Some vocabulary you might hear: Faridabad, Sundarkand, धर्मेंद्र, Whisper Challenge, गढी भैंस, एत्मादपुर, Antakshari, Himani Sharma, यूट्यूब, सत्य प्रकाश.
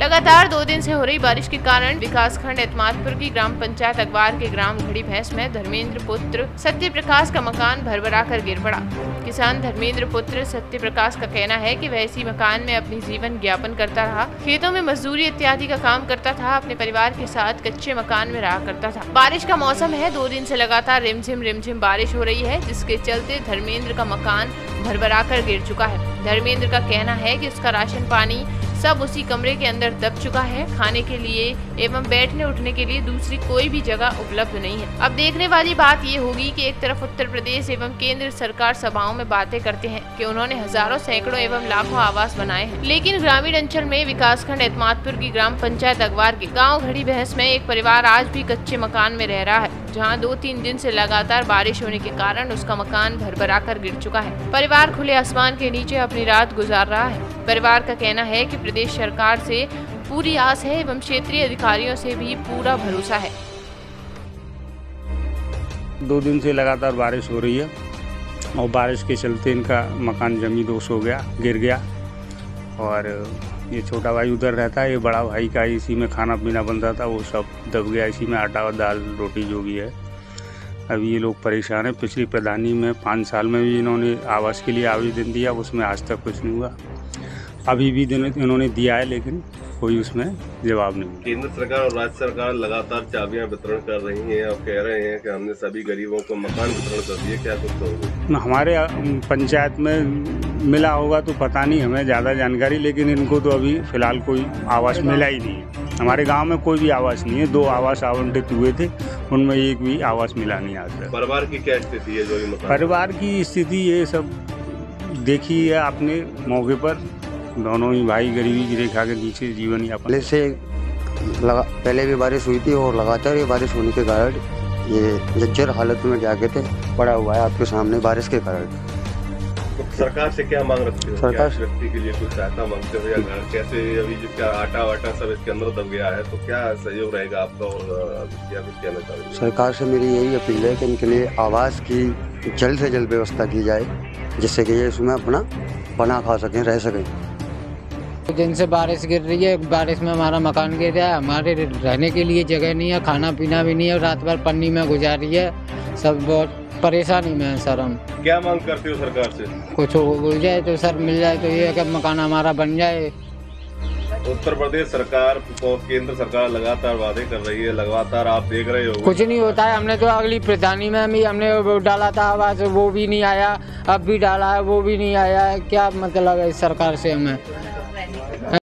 लगातार 2 दिन से हो रही बारिश के कारण विकासखंड एत्मादपुर की ग्राम पंचायत अगवार के ग्राम गढीभैंस में धर्मेंद्र पुत्र सत्य प्रकाश का मकान भरभराकर गिर पड़ा। किसान धर्मेंद्र पुत्र सत्य प्रकाश का कहना है कि वह इसी मकान में अपनी जीवन ज्ञापन करता रहा, खेतों में मजदूरी इत्यादि का काम करता था, अपने परिवार के साथ कच्चे मकान में रहा करता था। बारिश का मौसम है, 2 दिन से लगातार रिमझिम बारिश हो रही है, जिसके चलते धर्मेंद्र का मकान भरभराकर गिर चुका है। धर्मेंद्र का कहना है कि उसका राशन पानी सब उसी कमरे के अंदर दब चुका है, खाने के लिए एवं बैठने उठने के लिए दूसरी कोई भी जगह उपलब्ध नहीं है। अब देखने वाली बात ये होगी कि एक तरफ उत्तर प्रदेश एवं केंद्र सरकार सभाओं में बातें करते हैं कि उन्होंने हजारों सैकड़ों एवं लाखों आवास बनाए हैं, लेकिन ग्रामीण अंचल में विकासखंड एत्मादपुर की ग्राम पंचायत अगवार के गाँव गढीभैंस में एक परिवार आज भी कच्चे मकान में रह रहा है, जहाँ 2-3 दिन से लगातार बारिश होने के कारण उसका मकान भरभराकर गिर चुका है। परिवार खुले आसमान के नीचे अपनी रात गुजार रहा है। परिवार का कहना है कि प्रदेश सरकार से पूरी आस है एवं क्षेत्रीय अधिकारियों से भी पूरा भरोसा है। 2 दिन से लगातार बारिश हो रही है और बारिश के चलते इनका मकान जमी दोष हो गया, गिर गया। और ये छोटा भाई उधर रहता है, ये बड़ा भाई का इसी में खाना पीना बनता था, वो सब दब गया, इसी में आटा और दाल रोटी जो भी है। अब ये लोग परेशान हैं। पिछली प्रधानी में 5 साल में भी इन्होंने आवास के लिए आवेदन दिया, उसमें आज तक कुछ नहीं हुआ। अभी भी इन्होंने दिया है लेकिन कोई उसमें जवाब नहीं। केंद्र सरकार और राज्य सरकार लगातार चाबियां वितरण कर रही हैं और कह रहे हैं कि हमने सभी गरीबों को मकान वितरण कर दिए, क्या कुछ होगा? हमारे पंचायत में मिला होगा तो पता नहीं, हमें ज़्यादा जानकारी, लेकिन इनको तो अभी फिलहाल कोई आवास मिला ही नहीं है। हमारे गांव में कोई भी आवास नहीं है। 2 आवास आवंटित हुए थे, उनमें एक भी आवास मिला नहीं आता। परिवार की क्या स्थिति है? जो परिवार की स्थिति ये सब देखी है आपने मौके पर, दोनों ही भाई गरीबी रेखा के नीचे जीवन यापन। पहले भी बारिश हुई थी और लगातार ये बारिश होने के कारण ये जर्जर हालत में जाके थे पड़ा हुआ है आपके सामने बारिश के कारण। तो सरकार से क्या मांग रखते हो? सरकार व्यक्ति के लिए कुछ सहायता मांगते हो या घर कैसे अभी जिसका आटा वाटा सब इसके अंदर दब गया है, तो क्या सहयोग रहेगा आपका और क्या कुछ कहना चाहिए? सरकार से मेरी यही अपील है कि इनके लिए आवास की जल्द से जल्द व्यवस्था की जाए, जिससे कि ये इसमें अपना बना खा सकें, रह सकें। दिन से बारिश गिर रही है, बारिश में हमारा मकान गिर रहा है, हमारे रहने के लिए जगह नहीं है, खाना पीना भी नहीं है, रात भर पन्नी में गुजार रही है, सब बहुत परेशानी में है सर। हम क्या मांग करते हो सरकार से? कुछ मिल जाए तो सर, मिल जाए तो ये कि मकान हमारा बन जाए। उत्तर प्रदेश सरकार और केंद्र सरकार लगातार वादे कर रही है, लगातार आप देख रहे हो कुछ नहीं होता है। हमने तो अगली प्रधानी में भी हमने डाला था आवाज, वो भी नहीं आया, अब भी डाला है वो भी नहीं आया है। क्या मतलब है इस सरकार से हमें?